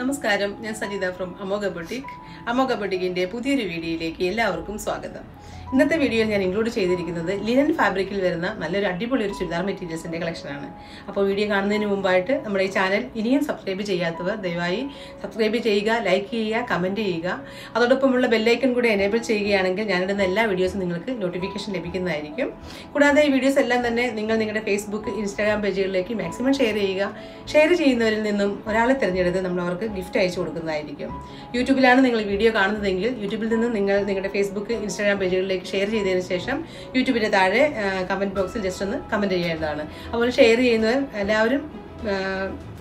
നമസ്കാരം ഞാൻ Sajitha from Amogha boutique Amogha ബുട്ടീക്കിന്റെ പുതിയൊരു വീഡിയോയിലേക്ക് എല്ലാവർക്കും സ്വാഗതം ഇന്നത്തെ വീഡിയോയിൽ ഞാൻ ഇൻക്ലൂഡ് ചെയ്തിരിക്കുന്നത് ലിനൻ ഫാബ്രിക്കിൽ വരുന്ന നല്ലൊരു അടിപൊളി ഒരു ചുരിദാർ മെറ്റീരിയൽസിന്റെ കളക്ഷനാണ് അപ്പോൾ വീഡിയോ കാണുന്നതിന് മുമ്പായിട്ട് നമ്മുടെ ഈ ചാനൽ ഇനിയും സബ്സ്ക്രൈബ് ചെയ്യാത്തവർ ദയവായി സബ്സ്ക്രൈബ് ചെയ്യുക ലൈക്ക് ചെയ്യുക കമന്റ് ചെയ്യുക അതോടൊപ്പമുള്ള ബെൽ ഐക്കൺ കൂടി എനേബിൾ ചെയ്യുകയാണെങ്കിൽ ഞാൻ ഇടുന്ന എല്ലാ വീഡിയോസും നിങ്ങൾക്ക് നോട്ടിഫിക്കേഷൻ ലഭിക്കുന്നതായിരിക്കും കൂടാതെ ഈ വീഡിയോസ് എല്ലാം തന്നെ നിങ്ങൾ നിങ്ങളുടെ ഫേസ്ബുക്ക് ഇൻസ്റ്റാഗ്രാം പേജുകളിലേക്ക് മാക്സിമം ഷെയർ ചെയ്യുക ഷെയർ ചെയ്യുന്നവരിൽ നിന്നും ഒരാളെ തിരഞ്ഞെടുത്ത് നമ്മൾ गिफ्ट അയച്ചു കൊടുക്കുന്നതായിരിക്കും യൂട്യൂബിലാണ് നിങ്ങൾ വീഡിയോ കാണുന്നതെങ്കിൽ യൂട്യൂബിൽ നിന്ന് നിങ്ങൾ നിങ്ങളുടെ ഫേസ്ബുക്ക് ഇൻസ്റ്റാഗ്രാം പേജുകളിലേക്ക് ഷെയർ ചെയ്തതിന് ശേഷം യൂട്യൂബിൻ്റെ താഴെ കമൻറ്റ് ബോക്സിൽ ജസ്റ്റ് ഒന്ന് കമൻറ്റ് ചെയ്യേണ്ടതാണ് അതുപോലെ ഷെയർ ചെയ്യുന്നവർ എല്ലാവരും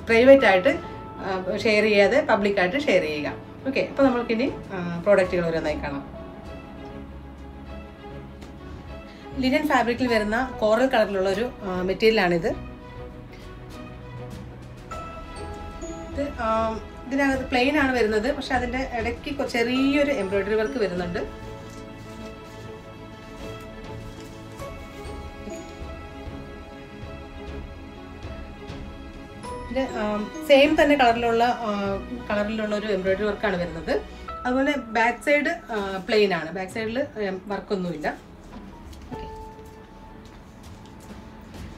പ്രൈവറ്റ് ആയിട്ട് ഷെയർ ചെയ്യാതെ പബ്ലിക്കായിട്ട് ഷെയർ ചെയ്യുക ഓക്കെ അപ്പോൾ നമ്മൾക്കിനി പ്രോഡക്റ്റുകൾ ഓരോന്നായി കാണാം ലിനൻ ഫാബ്രിക്കിൽ വരുന്ന കോറൽ കളറിലുള്ള ഒരു മെറ്റീരിയലാണിത് ഇതിനകത്ത് പ്ലെയിൻ ആണ് വരുന്നത് പക്ഷെ അതിൻ്റെ ഇടയ്ക്ക് ചെറിയൊരു എംബ്രോയിഡറി വർക്ക് വരുന്നുണ്ട് ഇതിൻ്റെ സെയിം തന്നെ കളറിലുള്ള ഒരു എംബ്രോയിഡറി വർക്കാണ് വരുന്നത് അതുപോലെ ബാക്ക് സൈഡ് പ്ലെയിൻ ആണ് ബാക്ക് സൈഡിൽ വർക്കൊന്നുമില്ല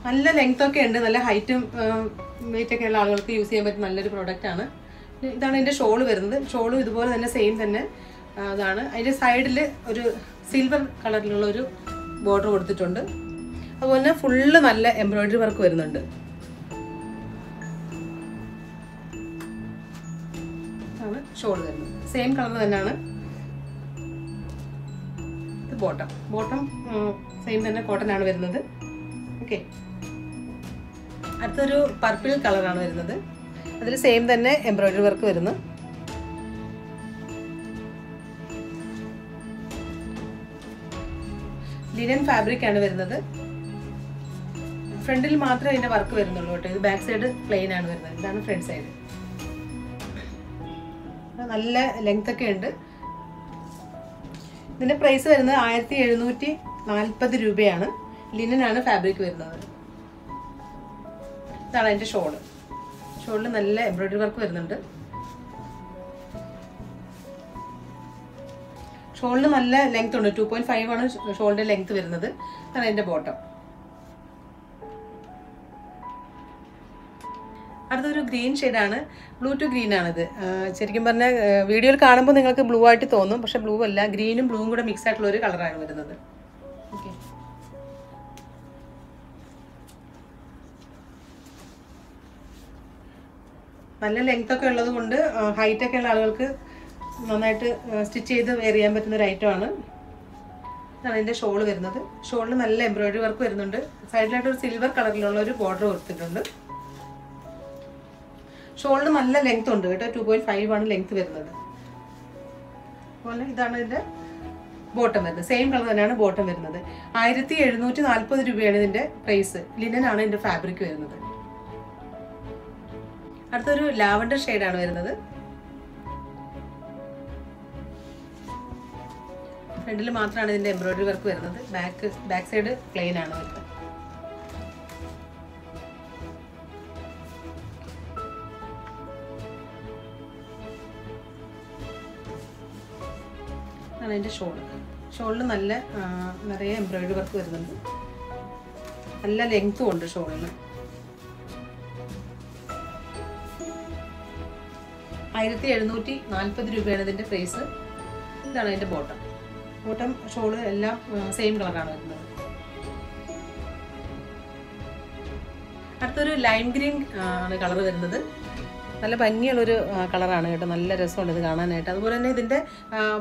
നല്ല ലെങ്ത്തൊക്കെ ഉണ്ട് നല്ല ഹൈറ്റും വെയിറ്റൊക്കെ ഉള്ള ആളുകൾക്ക് യൂസ് ചെയ്യാൻ പറ്റുന്ന നല്ലൊരു പ്രോഡക്റ്റാണ് ഇതാണ് അതിൻ്റെ ഷോള് വരുന്നത് ഷോളും ഇതുപോലെ തന്നെ സെയിം തന്നെ അതാണ് അതിൻ്റെ സൈഡിൽ ഒരു സിൽവർ കളറിലുള്ളൊരു ബോർഡർ കൊടുത്തിട്ടുണ്ട് അതുപോലെ തന്നെ ഫുള്ള് നല്ല എംബ്രോയിഡറി വർക്ക് വരുന്നുണ്ട് ഇതാണ് ഷോൾ വരുന്നത് സെയിം കളർ തന്നെയാണ് ഇത് ബോട്ടം സെയിം തന്നെ കോട്ടനാണ് വരുന്നത് ഓക്കെ അടുത്തൊരു പർപ്പിൾ കളറാണ് വരുന്നത് അതിൽ സെയിം തന്നെ എംബ്രോയിഡറി വർക്ക് വരുന്നു ലിനൻ ഫാബ്രിക് ആണ് വരുന്നത് ഫ്രണ്ടിൽ മാത്രമേ ഇതിന്റെ വർക്ക് വരുന്നുള്ളൂ കേട്ടോ ഇത് ബാക്ക് സൈഡ് പ്ലെയിൻ ആണ് വരുന്നത് ഇതാണ് ഫ്രണ്ട് സൈഡ് നല്ല ലെങ്ത് ഒക്കെ ഉണ്ട് ഇതിന്റെ പ്രൈസ് വരുന്നത് 1740 രൂപയാണ് ലിനൻ ആണ് ഫാബ്രിക് വരുന്നത് ഇതാണ് അതിൻ്റെ ഷോളിൽ നല്ല എംബ്രോയിഡറി വർക്ക് വരുന്നുണ്ട് ഷോളിന് നല്ല ലെങ്ത് ഉണ്ട് 2.5 ആണ് ഷോളിൻ്റെ ലെങ്ത് വരുന്നത് ഇതാണ് അതിൻ്റെ ബോട്ടം അടുത്തൊരു ഗ്രീൻ ഷെയ്ഡാണ് ബ്ലൂ ടു ഗ്രീൻ ആണിത് ശരിക്കും പറഞ്ഞാൽ വീഡിയോയിൽ കാണുമ്പോൾ നിങ്ങൾക്ക് ബ്ലൂ ആയിട്ട് തോന്നും പക്ഷെ ബ്ലൂ അല്ല ഗ്രീനും ബ്ലൂവും കൂടെ മിക്സ് ആയിട്ടുള്ള ഒരു കളറാണ് വരുന്നത് ഓക്കെ നല്ല ലെങ്ത്തൊക്കെ ഉള്ളത് കൊണ്ട് ഹൈറ്റൊക്കെ ഉള്ള ആളുകൾക്ക് നന്നായിട്ട് സ്റ്റിച്ച് ചെയ്ത് വെയർ ചെയ്യാൻ പറ്റുന്നൊരു ഐറ്റമാണ് ഇതാണ് ഇതിൻ്റെ ഷോള് വരുന്നത് ഷോളിന് നല്ല എംബ്രോയിഡറി വർക്ക് വരുന്നുണ്ട് സൈഡിലായിട്ട് ഒരു സിൽവർ കളറിലുള്ള ഒരു ബോർഡർ കൊടുത്തിട്ടുണ്ട് ഷോളിന് നല്ല ലെങ്ത് ഉണ്ട് കേട്ടോ 2.5 ആണ് ലെങ്ത് വരുന്നത് അതുപോലെ ഇതാണ് ഇതിൻ്റെ ബോട്ടം വരുന്നത് സെയിം കളർ തന്നെയാണ് ബോട്ടം വരുന്നത് 1740 രൂപയാണ് ഇതിൻ്റെ പ്രൈസ് ലിനനാണ് ഇതിൻ്റെ ഫാബ്രിക് വരുന്നത് അടുത്തൊരു ലാവൻഡർ ഷെയ്ഡാണ് വരുന്നത് ഫ്രണ്ടിൽ മാത്രമാണ് ഇതിൻ്റെ എംബ്രോയിഡറി വർക്ക് വരുന്നത് ബാക്ക് സൈഡ് പ്ലെയിൻ ആണ് വരുന്നത് ഇതാണ് ഇതിൻ്റെ ഷോളിൽ നല്ല നിറയെ എംബ്രോയിഡറി വർക്ക് വരുന്നുണ്ട് നല്ല ലെങ്ത്തും ഉണ്ട് ഷോളിന് 1740 രൂപയാണ് ഇതിൻ്റെ പ്രൈസ് ഇതാണ് അതിൻ്റെ ബോട്ടം ഷോള് എല്ലാം സെയിം കളറാണ് വരുന്നത് അടുത്തൊരു ലൈം ഗ്രീൻ ആണ് കളർ വരുന്നത് നല്ല ഭംഗിയുള്ളൊരു കളറാണ് കേട്ടോ നല്ല രസമുണ്ട് ഇത് കാണാനായിട്ട് അതുപോലെ തന്നെ ഇതിൻ്റെ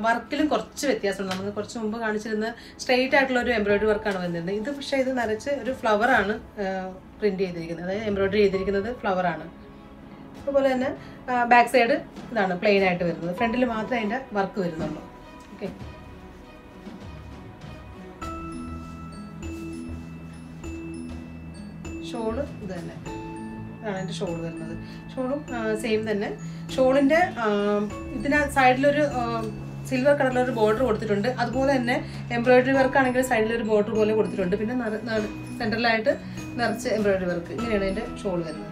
വർക്കിലും കുറച്ച് വ്യത്യാസമുണ്ട് നമുക്ക് കുറച്ച് മുമ്പ് കാണിച്ചിരുന്ന സ്ട്രെയിറ്റ് ആയിട്ടുള്ള ഒരു എംബ്രോയിഡറി വർക്കാണ് വന്നിരുന്നത് ഇത് പക്ഷേ ഇത് നരച്ച് ഒരു ഫ്ലവറാണ് പ്രിൻറ്റ് ചെയ്തിരിക്കുന്നത് അതായത് എംബ്രോയിഡറി ചെയ്തിരിക്കുന്നത് ഫ്ലവറാണ് അതുപോലെ തന്നെ ബാക്ക് സൈഡ് ഇതാണ് പ്ലെയിൻ ആയിട്ട് വരുന്നത് ഫ്രണ്ടിൽ മാത്രമേ അതിൻ്റെ വർക്ക് വരുന്നുള്ളൂ ഓക്കെ ഷോള് ഇത് തന്നെ ഇതാണ് അതിൻ്റെ ഷോള് വരുന്നത് ഷോളും സെയിം തന്നെ ഷോളിൻ്റെ ഇതിന് സൈഡിലൊരു സിൽവർ കളറിലൊരു ബോർഡർ കൊടുത്തിട്ടുണ്ട് അതുപോലെ തന്നെ എംബ്രോയിഡറി വർക്ക് ആണെങ്കിൽ സൈഡിലൊരു ബോർഡർ പോലെ കൊടുത്തിട്ടുണ്ട് പിന്നെ സെൻറ്ററിലായിട്ട് നിറച്ച് എംബ്രോയിഡറി വർക്ക് ഇങ്ങനെയാണ് അതിൻ്റെ ഷോൾ വരുന്നത്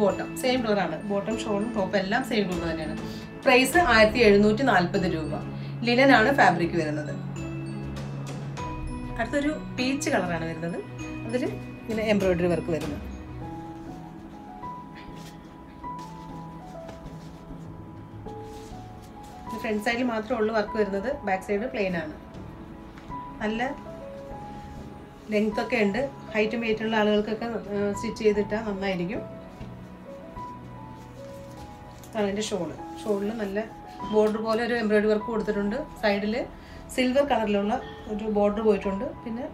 बॉटम सेम കളർ ആണ് ബോട്ടം ഷോളും ടോപ്പ് എല്ലാം സെയിം കളർ തന്നെയാണ് പ്രൈസ് 1740 രൂപ ലിനൻ ആണ് ഫാബ്രിക് വരുന്നത് അടുത്തൊരു പീച്ച് കളർ ആണ് വരുന്നത് അതിൽ ഇങ്ങനെ എംബ്രോയിഡറി വർക്ക് വരുന്നു ഫ്രണ്ട് സൈഡിൽ മാത്രമേ ഉള്ളൂ വർക്ക് വരുന്നത് ബാക്ക് സൈഡ് പ്ലെയിൻ ആണ് നല്ല ലെങ്ത് ഒക്കെ ഉണ്ട് ഹൈറ്റ് വെയിറ്റ് ഉള്ള ആളുകൾക്കൊക്കെ സ്റ്റിച്ച് ചെയ്തിട്ടാ നന്നായിരിക്കും അതിന്റെ ഷോളിൽ നല്ല ബോർഡർ പോലെ ഒരു എംബ്രോയിഡറി വർക്ക് കൊടുത്തിട്ടുണ്ട് സൈഡിൽ സിൽവർ കളറിലുള്ള ഒരു ബോർഡർ പോയിട്ടുണ്ട് പിന്നെ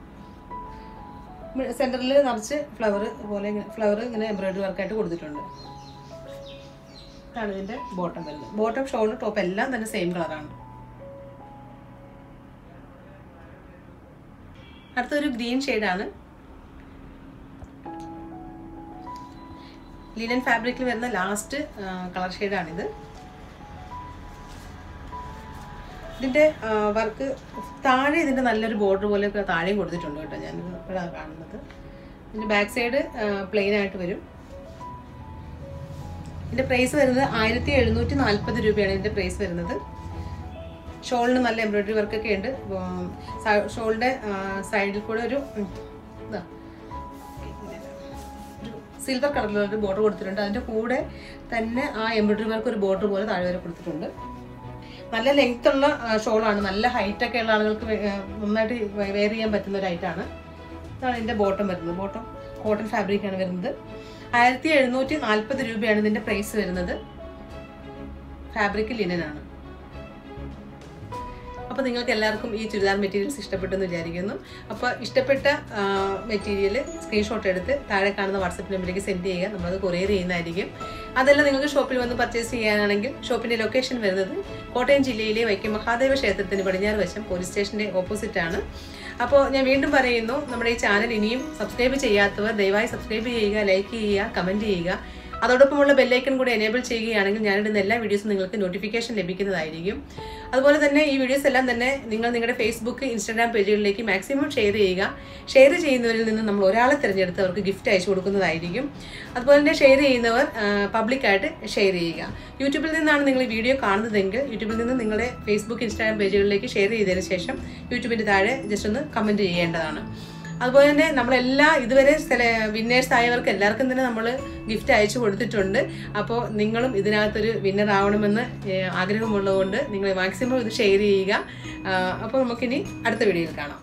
സെന്ററിൽ നിറച്ച് ഫ്ലവർ ഇങ്ങനെ എംബ്രോയിഡറി വർക്ക് ആയിട്ട് കൊടുത്തിട്ടുണ്ട് ഇതാണ് ഇതിന്റെ ബോട്ടം വരുന്നത് ബോട്ടം ഷോൾ ടോപ്പ് എല്ലാം തന്നെ സെയിം കളറാണ് അടുത്തൊരു ഗ്രീൻ ഷെയ്ഡ് ആണ് ലിനൻ ഫാബ്രിക്കിൽ വരുന്ന ലാസ്റ്റ് കളർ ഷെയ്ഡ് ആണ് ഇത് ഇതിന്റെ വർക്ക് താഴെ ഇതിന്റെ നല്ലൊരു ബോർഡർ പോലെ താഴെ കൊടുത്തിട്ടുണ്ട് കേട്ടോ ഞാൻ ഇപ്പോഴാണ് കാണുന്നത് ഇതിന്റെ ബാക്ക് സൈഡ് പ്ലെയിൻ ആയിട്ട് വരും ഇതിന്റെ പ്രൈസ് വരുന്നത് 1740 രൂപയാണ് ഇതിന്റെ പ്രൈസ് വരുന്നത് ഷോളിന് നല്ല എംബ്രോയിഡറി വർക്ക് ഒക്കെ ഉണ്ട് ഷോളിന്റെ സൈഡിൽ കൂടെ ഒരു സിൽവർ കളറിലുള്ള ഒരു ബോർഡർ കൊടുത്തിട്ടുണ്ട് അതിന്റെ കൂടെ തന്നെ ആ എംബ്രോയിഡറി വർക്ക് ഒരു ബോർഡർ പോലെ താഴെ വരെ കൊടുത്തിട്ടുണ്ട് നല്ല ലെങ്ത് ഉള്ള ഷോളാണ് നല്ല ഹൈറ്റ് ഒക്കെ ഉള്ള ആളുകൾക്ക് നന്നായിട്ട് വെയർ ചെയ്യാൻ പറ്റുന്ന ഒരു ഹൈറ്റാണ് ഇതാണ് ഇതിന്റെ ബോട്ടം വരുന്നത് ബോട്ടം കോട്ടൺ ഫാബ്രിക് ആണ് വരുന്നത് 1740 രൂപയാണ് ഇതിന്റെ പ്രൈസ് വരുന്നത് ഫാബ്രിക് ലിനൻ ആണ് അപ്പോൾ നിങ്ങൾക്ക് എല്ലാവർക്കും ഈ ചുരിദാർ മെറ്റീരിയൽസ് ഇഷ്ടപ്പെട്ടെന്ന് വിചാരിക്കുന്നു അപ്പോൾ ഇഷ്ടപ്പെട്ട മെറ്റീരിയൽ സ്ക്രീൻഷോട്ട് എടുത്ത് താഴെ കാണുന്ന വാട്സപ്പ് നമ്പറിലേക്ക് സെൻഡ് ചെയ്യുക നമ്മളത് കൊറിയർ ചെയ്യുന്നതായിരിക്കും അതല്ല നിങ്ങൾക്ക് ഷോപ്പിൽ വന്ന് പർച്ചേസ് ചെയ്യാനാണെങ്കിൽ ഷോപ്പിൻ്റെ ലൊക്കേഷൻ വരുന്നത് കോട്ടയം ജില്ലയിലെ വൈക്കം മഹാദേവ ക്ഷേത്രത്തിന് പടിഞ്ഞാറ് വശം പോലീസ് സ്റ്റേഷൻ്റെ ഓപ്പോസിറ്റാണ് അപ്പോൾ ഞാൻ വീണ്ടും പറയുന്നു നമ്മുടെ ഈ ചാനൽ ഇനിയും സബ്സ്ക്രൈബ് ചെയ്യാത്തവർ ദയവായി സബ്സ്ക്രൈബ് ചെയ്യുക ലൈക്ക് ചെയ്യുക കമൻറ്റ് ചെയ്യുക അതോടൊപ്പമുള്ള ബെല്ലൈക്കൺ കൂടി എനേബിൾ ചെയ്യുകയാണെങ്കിൽ ഞാനിടുന്ന എല്ലാ വീഡിയോസും നിങ്ങൾക്ക് നോട്ടിഫിക്കേഷൻ ലഭിക്കുന്നതായിരിക്കും അതുപോലെ തന്നെ ഈ വീഡിയോസ് എല്ലാം തന്നെ നിങ്ങൾ നിങ്ങളുടെ ഫേസ്ബുക്ക് ഇൻസ്റ്റാഗ്രാം പേജുകളിലേക്ക് മാക്സിമം ഷെയർ ചെയ്യുക ഷെയർ ചെയ്യുന്നവരിൽ നിന്ന് നമ്മൾ ഒരാളെ തിരഞ്ഞെടുത്ത് അവർക്ക് ഗിഫ്റ്റ് അയച്ചു കൊടുക്കുന്നതായിരിക്കും അതുപോലെ തന്നെ ഷെയർ ചെയ്യുന്നവർ പബ്ലിക്കായിട്ട് ഷെയർ ചെയ്യുക യൂട്യൂബിൽ നിന്നാണ് നിങ്ങൾ ഈ വീഡിയോ കാണുന്നതെങ്കിൽ യൂട്യൂബിൽ നിന്ന് നിങ്ങളുടെ ഫേസ്ബുക്ക് ഇൻസ്റ്റാഗ്രാം പേജുകളിലേക്ക് ഷെയർ ചെയ്തതിന് ശേഷം യൂട്യൂബിൻ്റെ താഴെ ജസ്റ്റ് ഒന്ന് കമൻറ്റ് ചെയ്യേണ്ടതാണ് അതുപോലെ തന്നെ നമ്മളെല്ലാ ഇതുവരെ വിന്നേഴ്സ് ആയവർക്ക് എല്ലാവർക്കും തന്നെ നമ്മൾ ഗിഫ്റ്റ് അയച്ചു കൊടുത്തിട്ടുണ്ട് അപ്പോൾ നിങ്ങളും ഇതിനകത്തൊരു വിന്നർ ആവണമെന്ന് ആഗ്രഹമുള്ളതുകൊണ്ട് നിങ്ങൾ മാക്സിമം ഇത് ഷെയർ ചെയ്യുക അപ്പോൾ നമുക്കിനി അടുത്ത വീഡിയോയിൽ കാണാം.